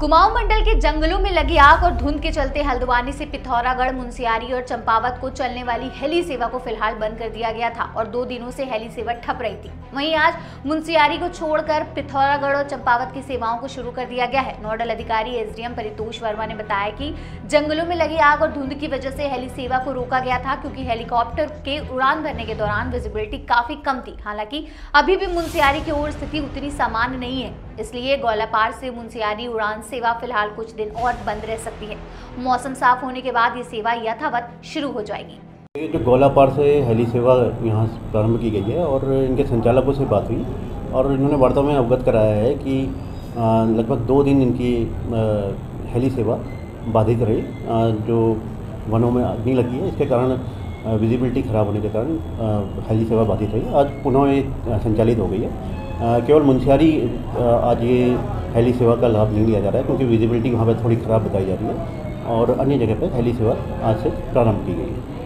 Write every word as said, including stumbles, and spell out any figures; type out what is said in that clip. कुमाऊं मंडल के जंगलों में लगी आग और धुंध के चलते हल्द्वानी से पिथौरागढ़, मुनस्यारी और चंपावत को चलने वाली हेली सेवा को फिलहाल बंद कर दिया गया था और दो दिनों से हेली सेवा ठप रही थी। वहीं आज मुनस्यारी को छोड़कर पिथौरागढ़ और चंपावत की सेवाओं को शुरू कर दिया गया है। नोडल अधिकारी एसडी एम परितोष वर्मा ने बताया कि जंगलों में लगी आग और धुंध की वजह से हेली सेवा को रोका गया था, क्योंकि हेलीकॉप्टर के उड़ान भरने के दौरान विजिबिलिटी काफी कम थी। हालांकि अभी भी मुनस्यारी की ओर स्थिति उतनी सामान्य नहीं है, इसलिए गोलापार से मुनस्यारी उड़ान सेवा फिलहाल कुछ दिन और बंद रह सकती है। मौसम साफ होने के बाद ये सेवा यथावत शुरू हो जाएगी। ये जो गोलापार से हेली सेवा यहाँ प्रारंभ की गई है और इनके संचालकों से बात हुई और इन्होंने वार्ता में अवगत कराया है कि लगभग दो दिन इनकी हेली सेवा बाधित रही। जो वनों में अग्नि लगी है, इसके कारण विजिबिलिटी खराब होने के कारण हेली सेवा बाधित रही। आज पुनः ये संचालित हो गई है। केवल मुनस्यारी आज ये हेली सेवा का लाभ नहीं लिया जा रहा है, क्योंकि विजिबिलिटी वहाँ पर थोड़ी ख़राब बताई जा रही है और अन्य जगह पर हेली सेवा आज से प्रारंभ की गई है।